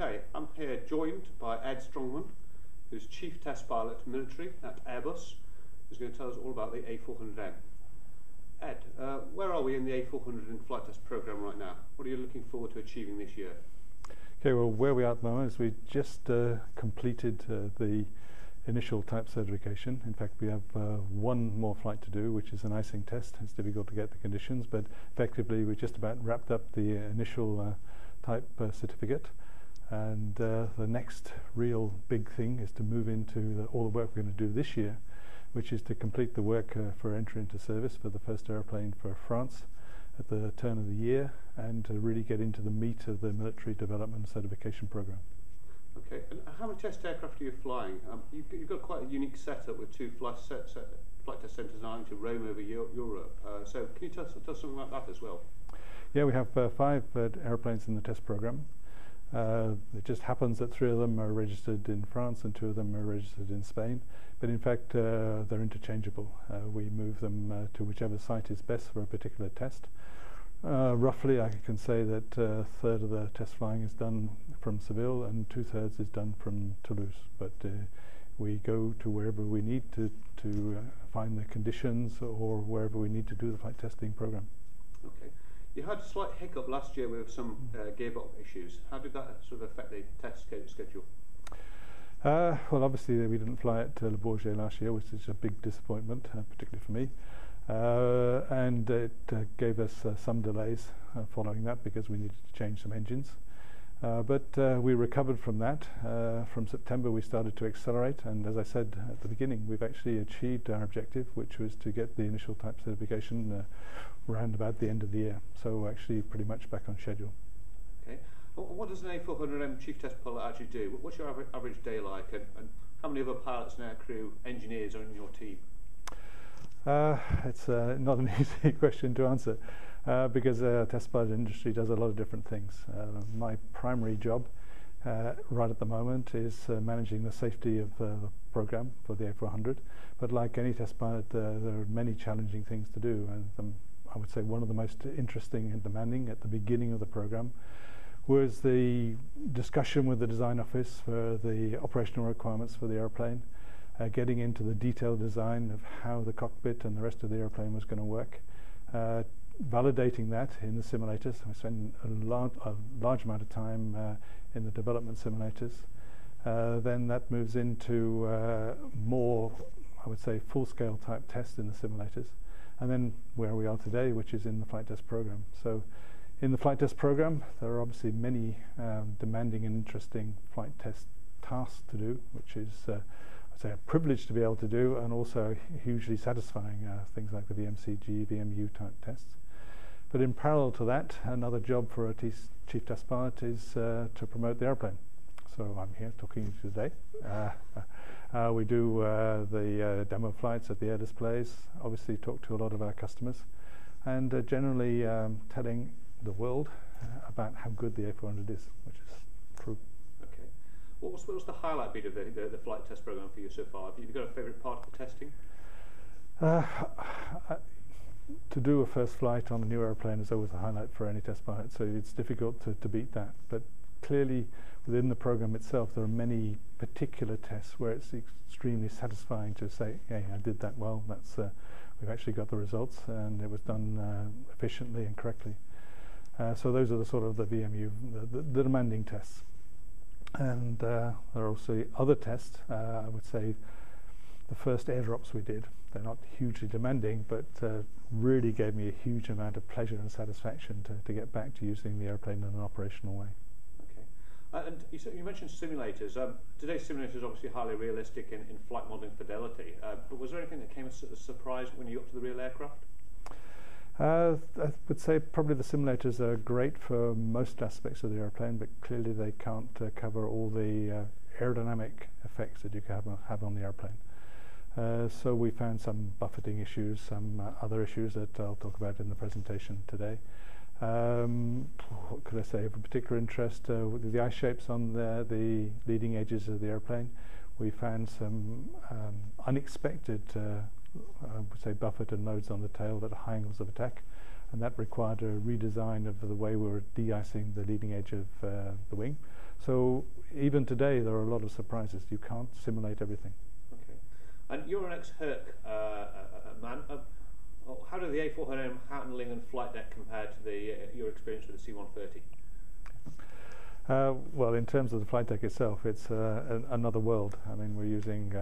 Okay, I'm here joined by Ed Strongman, who's Chief Test Pilot Military at Airbus, who's going to tell us all about the A400M. Ed, where are we in the A400 flight test programme right now? What are you looking forward to achieving this year? Okay, well, where we are at the moment is we just completed the initial type certification. In fact, we have one more flight to do, which is an icing test. It's difficult to get the conditions, but effectively we just about wrapped up the initial type certificate, and the next real big thing is to move into all the work we're going to do this year, which is to complete the work for entry into service for the first aeroplane for France at the turn of the year, and to really get into the meat of the military development certification program. Okay, and how many test aircraft are you flying? You've got quite a unique setup with two flight test centres now to roam over Europe, so can you tell us something about that as well? Yeah, we have five aeroplanes in the test program. It just happens that three of them are registered in France and two of them are registered in Spain, but in fact they're interchangeable. We move them to whichever site is best for a particular test. Roughly I can say that a third of the test flying is done from Seville and two-thirds is done from Toulouse, but we go to wherever we need to find the conditions or wherever we need to do the flight testing program. Okay. You had a slight hiccup last year with some gearbox issues. How did that sort of affect the test schedule? Well, obviously we didn't fly at Le Bourget last year, which is a big disappointment, particularly for me. And it gave us some delays following that because we needed to change some engines. But we recovered from that. From September we started to accelerate, and as I said at the beginning, we've actually achieved our objective, which was to get the initial type certification around about the end of the year, so we're actually pretty much back on schedule. Okay. What does an A400M Chief Test Pilot actually do? What's your average day like, and how many other pilots in our crew, engineers, are in your team? It's not an easy question to answer because the test pilot industry does a lot of different things. My primary job right at the moment is managing the safety of the program for the A400, but like any test pilot there are many challenging things to do, and I would say one of the most interesting and demanding at the beginning of the program was the discussion with the design office for the operational requirements for the airplane, getting into the detailed design of how the cockpit and the rest of the airplane was going to work, validating that in the simulators. I spent a large amount of time in the development simulators. Then that moves into more, I would say, full-scale type tests in the simulators, and then where we are today, which is in the flight test program. So in the flight test program there are obviously many demanding and interesting flight test tasks to do, which is I'd say a privilege to be able to do, and also hugely satisfying, things like the VMCG, VMU type tests. But in parallel to that, another job for a Chief Test Pilot is to promote the airplane. So I'm here talking to you today. We do the demo flights at the air displays, obviously talk to a lot of our customers, and generally telling the world about how good the A400 is, which is true. Okay. What was the highlight bit of the flight test program for you so far? Have you got a favourite part of the testing? To do a first flight on a new aeroplane is always a highlight for any test pilot, so it's difficult to beat that. But clearly within the program itself there are many particular tests where it's extremely satisfying to say, hey, I did that well, that's we've actually got the results and it was done efficiently and correctly. So those are the sort of the VMU, the demanding tests. And there are also other tests. I would say the first airdrops we did, they're not hugely demanding, but really gave me a huge amount of pleasure and satisfaction to get back to using the airplane in an operational way. And you mentioned simulators. Today's simulators are obviously highly realistic in flight modelling fidelity, but was there anything that came as a surprise when you got to the real aircraft? I would say probably the simulators are great for most aspects of the airplane, but clearly they can't cover all the aerodynamic effects that you can have on the airplane. So we found some buffeting issues, some other issues that I'll talk about in the presentation today. What could I say of particular interest? With the eye shapes on the leading edges of the airplane, we found some unexpected, I would say, buffet and loads on the tail at high angles of attack, and that required a redesign of the way we were de-icing the leading edge of the wing. So even today there are a lot of surprises. You can't simulate everything. Okay. And you're an ex-Herc man. How do the A400M handling and flight deck compare to the, your experience with the C-130? Well, in terms of the flight deck itself, it's another world. I mean, we're using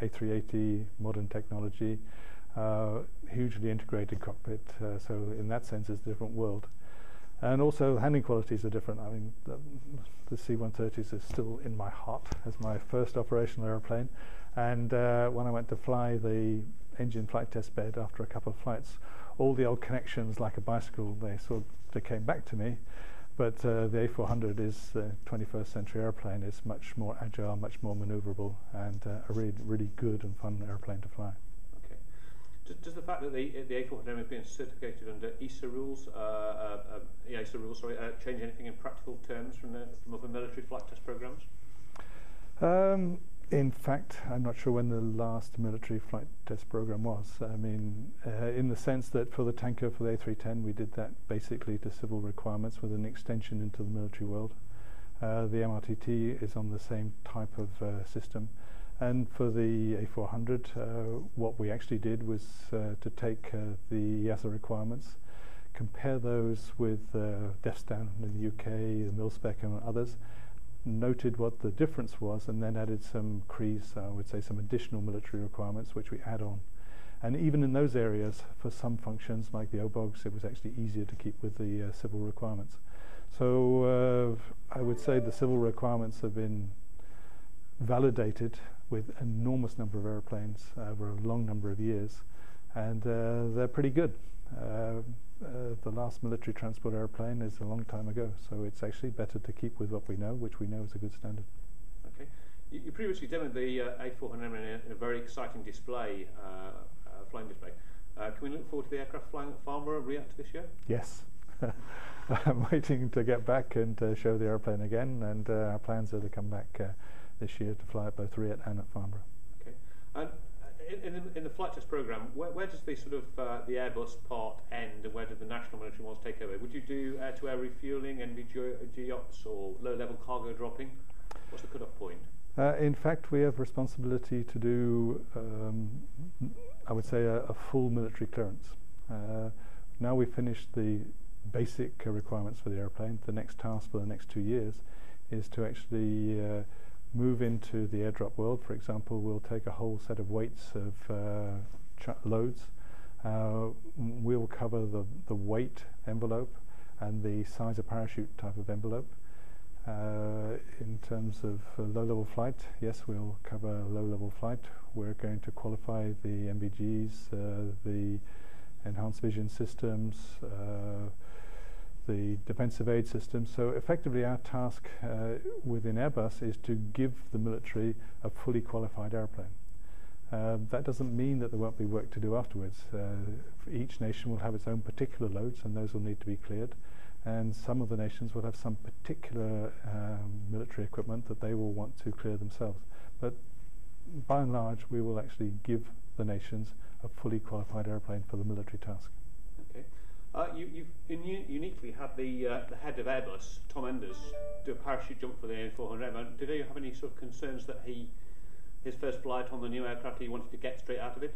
A380 modern technology, hugely integrated cockpit, so in that sense it's a different world. And also handling qualities are different. I mean, the C-130s is still in my heart as my first operational airplane, and when I went to fly the engine flight test bed after a couple of flights, all the old connections like a bicycle, they came back to me. But the A400 is a 21st century airplane. It's much more agile, much more manoeuvrable, and a really, really good and fun airplane to fly. Okay. Does the fact that the A400M is being certificated under EASA rules, change anything in practical terms from other military flight test programs? In fact, I'm not sure when the last military flight test program was. I mean, in the sense that for the tanker, for the A310, we did that basically to civil requirements with an extension into the military world. The MRTT is on the same type of system. And for the A400, what we actually did was to take the EASA requirements, compare those with DEFSTAN in the UK, the Milspec and others, noted what the difference was, and then added some CREs, I would say some additional military requirements which we add on. And even in those areas, for some functions like the OBOGS, it was actually easier to keep with the civil requirements. So I would say the civil requirements have been validated with enormous number of airplanes over a long number of years, and they're pretty good. The last military transport airplane is a long time ago, so it's actually better to keep with what we know, which we know is a good standard. Okay. You previously demoed the A400M in a very exciting display, flying display. Can we look forward to the aircraft flying at Farnborough and Riat this year? Yes. I'm waiting to get back and show the airplane again, and our plans are to come back this year to fly at both Riat and at Farnborough. Okay. And in the flight test program, where does the sort of the Airbus part end, and where do the national military ones take over? Would you do air-to-air refueling, NVG ops, or low-level cargo dropping? What's the cut-off point? In fact, we have responsibility to do, I would say, a full military clearance. Now we've finished the basic requirements for the airplane. The next task for the next 2 years is to actually move into the airdrop world. For example, we'll take a whole set of weights of loads. We'll cover the weight envelope and the size of parachute type of envelope. In terms of low-level flight, yes, we'll cover low-level flight. We're going to qualify the NVGs, the enhanced vision systems, the defensive aid system. So effectively our task within Airbus is to give the military a fully qualified airplane. That doesn't mean that there won't be work to do afterwards. Each nation will have its own particular loads, and those will need to be cleared, and some of the nations will have some particular military equipment that they will want to clear themselves. But by and large we will actually give the nations a fully qualified airplane for the military task. Okay. You've uniquely had the head of Airbus, Tom Enders, do a parachute jump for the A400M. Did you have any sort of concerns that his first flight on the new aircraft, he wanted to get straight out of it?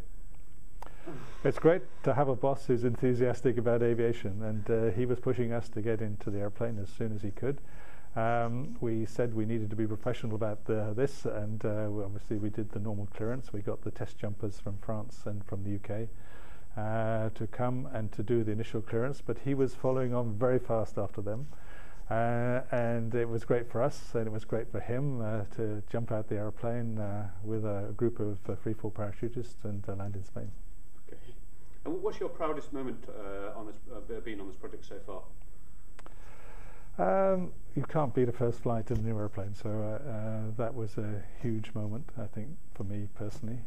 It's great to have a boss who's enthusiastic about aviation, and he was pushing us to get into the airplane as soon as he could. We said we needed to be professional about this, and obviously we did the normal clearance. We got the test jumpers from France and from the UK to come and to do the initial clearance, but he was following on very fast after them, and it was great for us and it was great for him to jump out the airplane with a group of free-fall parachutists and land in Spain. Okay. And what's your proudest moment on this, being on this project so far? You can't beat a first flight in a new airplane, so that was a huge moment, I think, for me personally.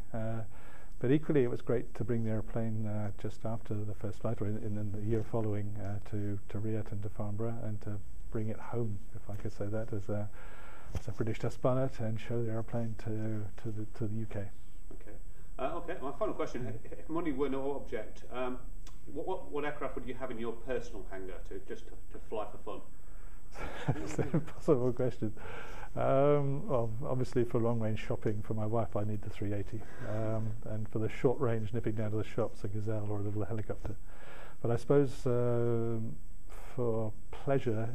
But equally, it was great to bring the airplane just after the first flight, or in the year following, to Riat and to Farnborough, and to bring it home, if I could say that, as a British test pilot, and show the airplane to the UK. Okay. Okay. My final question: if money were no object, What aircraft would you have in your personal hangar to fly for fun? That's an impossible question. Well, obviously for long-range shopping for my wife, I need the 380, and for the short-range nipping down to the shops, a Gazelle or a little helicopter. But I suppose for pleasure,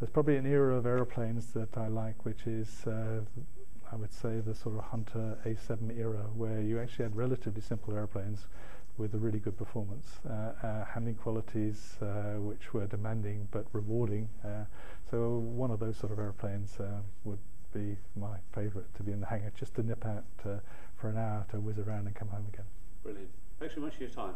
there's probably an era of aeroplanes that I like, which is I would say the sort of Hunter A7 era, where you actually had relatively simple aeroplanes with a really good performance, handling qualities which were demanding but rewarding. So one of those sort of airplanes would be my favourite, to be in the hangar, just to nip out for an hour to whiz around and come home again. Brilliant. Thanks so much for your time.